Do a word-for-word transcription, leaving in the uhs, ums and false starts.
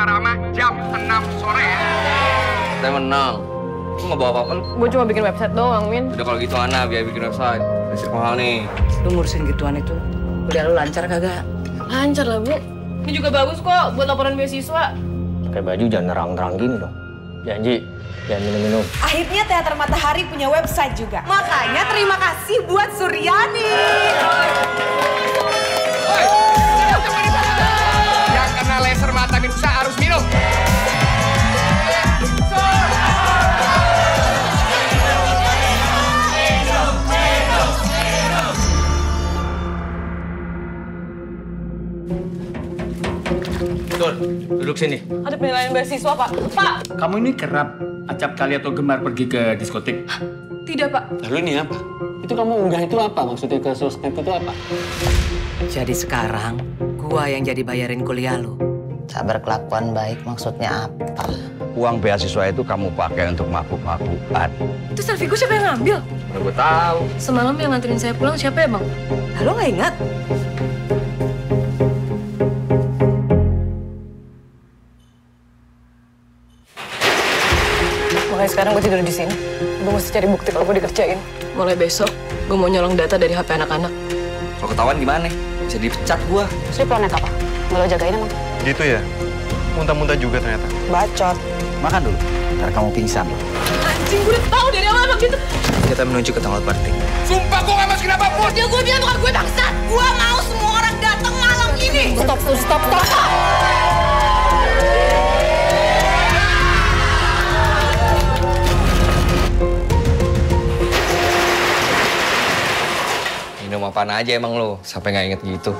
Mbak Rama jam enam sore ya. Saya menang. Lu nggak bawa apa-apa lu? Gue cuma bikin website doang, Min. Udah kalau gitu, Ana, biar bikin website. Masih mahal nih. Lu ngurusin gituan itu, udah lu lancar kagak? Lancar lah, Bu. Ini juga bagus kok buat laporan beasiswa. Pakai baju jangan nerang-nerang gini dong. Janji, jangan minum-minum. Akhirnya Teater Matahari punya website juga. Makanya terima kasih buat Suryani. Yang kena laser mata bisa harus minum. Dul, duduk sini. Ada penilaian beasiswa, Pak. Pak! Kamu ini kerap acap kali atau gemar pergi ke diskotik? Tidak, Pak. Lalu ini apa? Itu kamu unggah itu apa? Maksudnya ke sosmed itu apa? Jadi sekarang, gua yang jadi bayarin kuliah lu. Sabar kelakuan baik maksudnya apa? Uang beasiswa itu kamu pakai untuk mabuk-mabukan. Itu selfie gue siapa yang ngambil? Udah gue tahu. Semalam yang nganterin saya pulang siapa ya, Bang? Lalu nggak ingat? Makanya sekarang gue tidur di sini. Gue mesti cari bukti kalau gue dikerjain. Mulai besok, gue mau nyolong data dari H P anak-anak. Kalau ketahuan gimana? Bisa dipecat gue. Terus dia planet apa? Nggak lo jagain emang? Gitu ya? Muntah-muntah juga ternyata. Bacot. Makan dulu, ntar kamu pingsan. Anjing, gue udah tahu dari awal emang gitu. Kita menuju ke tanggal party. Sumpah gue nggak masukin apapun. Ya gue bilang bukan gue bangsat. Gue mau semua orang datang malam ini. Stop, stop, stop, stop. Minum apaan aja emang lo, sampai nggak inget gitu.